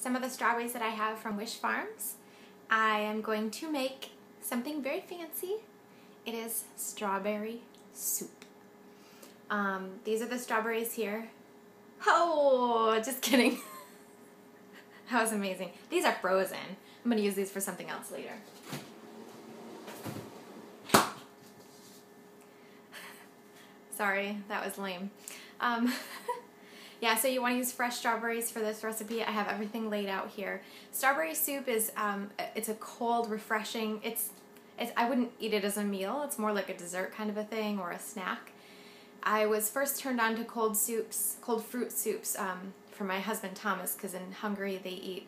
some of the strawberries that I have from Wish Farms. I am going to make something very fancy. It is strawberry soup. These are the strawberries here. Oh, just kidding. That was amazing. These are frozen. I'm gonna use these for something else later. Sorry, that was lame. Yeah, so you want to use fresh strawberries for this recipe. I have everything laid out here. Strawberry soup is, it's a cold, refreshing, I wouldn't eat it as a meal. It's more like a dessert kind of a thing or a snack. I was first turned on to cold fruit soups from my husband Thomas, because in Hungary they eat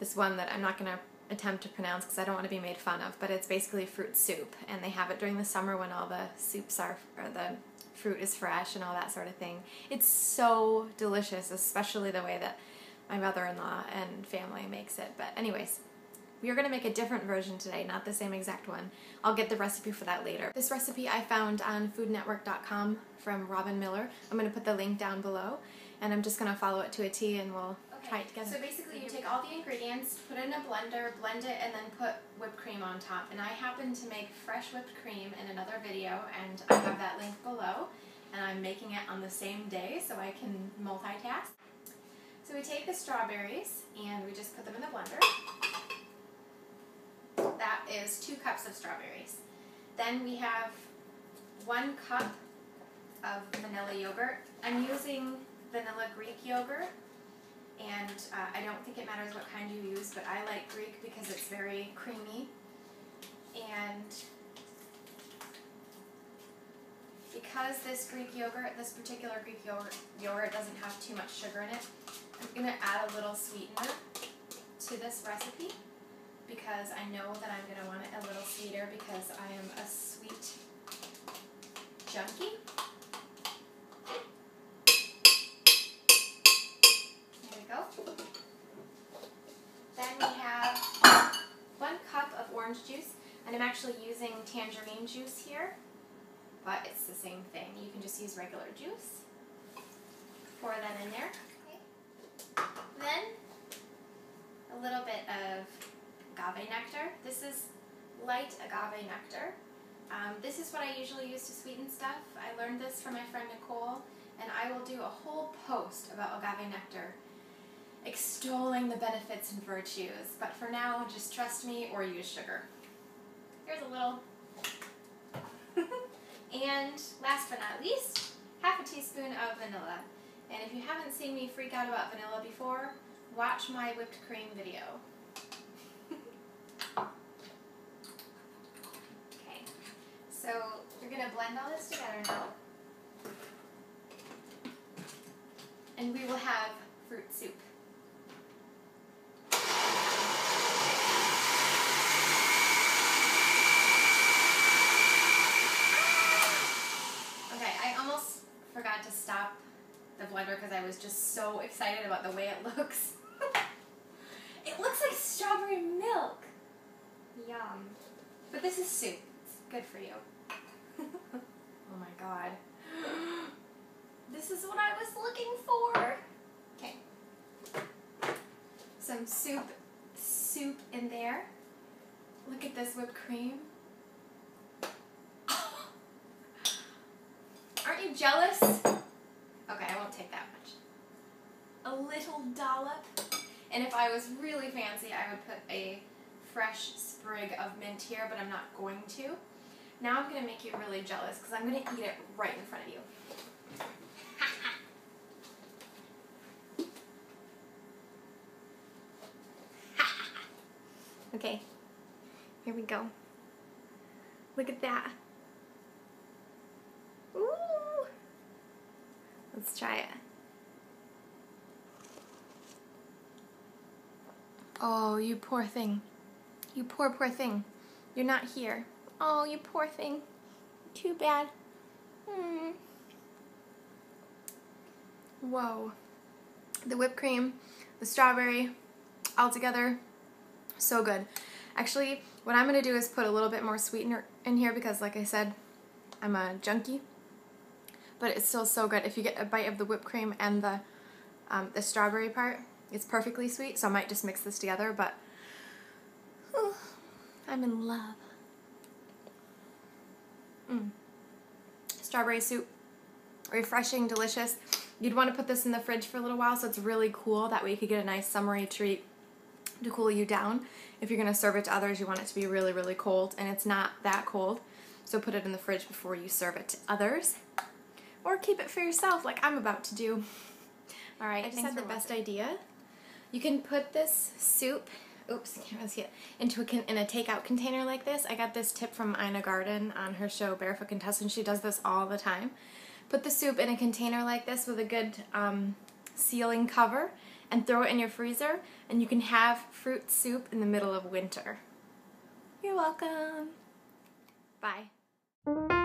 this one that I'm not going to attempt to pronounce because I don't want to be made fun of, but it's basically fruit soup, and they have it during the summer when all the soups are, or the fruit is fresh and all that sort of thing. It's so delicious, especially the way that my mother-in-law and family makes it. But anyways, we're going to make a different version today, not the same exact one. I'll get the recipe for that later. This recipe I found on foodnetwork.com from Robin Miller. I'm going to put the link down below, and I'm just going to follow it to a T, and we'll try it together. So basically you take all the ingredients, put it in a blender, blend it, and then put whipped cream on top. And I happen to make fresh whipped cream in another video, and I have that link below, and I'm making it on the same day so I can multitask. So we take the strawberries and we just put them in the blender. That is 2 cups of strawberries. Then we have 1 cup of vanilla yogurt. I'm using vanilla Greek yogurt, and I don't think it matters what kind you use, but I like Greek because it's very creamy. And because this particular Greek yogurt doesn't have too much sugar in it, I'm going to add a little sweetener to this recipe, because I know that I'm going to want it a little sweeter because I am a sweet junkie. There we go. Then we have 1 cup of orange juice, and I'm actually using tangerine juice here, but it's the same thing. You can just use regular juice. Pour that in there. Okay. Then a little bit of agave nectar. This is light agave nectar. This is what I usually use to sweeten stuff. I learned this from my friend Nicole, and I will do a whole post about agave nectar, extolling the benefits and virtues. But for now, just trust me or use sugar. Here's a little. And last but not least, 1/2 teaspoon of vanilla. And if you haven't seen me freak out about vanilla before, watch my whipped cream video. So you're going to blend all this together now, and we will have fruit soup. Okay, I almost forgot to stop the blender because I was just so excited about the way it looks. It looks like strawberry milk. Yum. But this is soup. It's good for you. Oh my god. This is what I was looking for! Okay. Some soup in there. Look at this whipped cream. Aren't you jealous? Okay, I won't take that much. A little dollop. And if I was really fancy, I would put a fresh sprig of mint here, but I'm not going to. Now I'm going to make you really jealous because I'm going to eat it right in front of you. Okay, here we go. Look at that. Ooh! Let's try it. Oh, you poor thing. You poor thing. You're not here. Oh, you poor thing. Too bad. Whoa. The whipped cream, the strawberry, all together, so good. Actually, what I'm going to do is put a little bit more sweetener in here because, like I said, I'm a junkie. But it's still so good. If you get a bite of the whipped cream and the strawberry part, It's perfectly sweet, so I might just mix this together, but I'm in love. Strawberry soup, refreshing, delicious. You'd want to put this in the fridge for a little while so it's really cool. That way you could get a nice summery treat to cool you down. If you're going to serve it to others, you want it to be really, really cold, and it's not that cold. So put it in the fridge before you serve it to others. Or keep it for yourself like I'm about to do. All right, I just had the best idea. You can put this soup, oops, can't really see it, in a takeout container like this. I got this tip from Ina Garten on her show Barefoot Contessa, and she does this all the time. Put the soup in a container like this with a good sealing cover and throw it in your freezer, and you can have fruit soup in the middle of winter. You're welcome. Bye.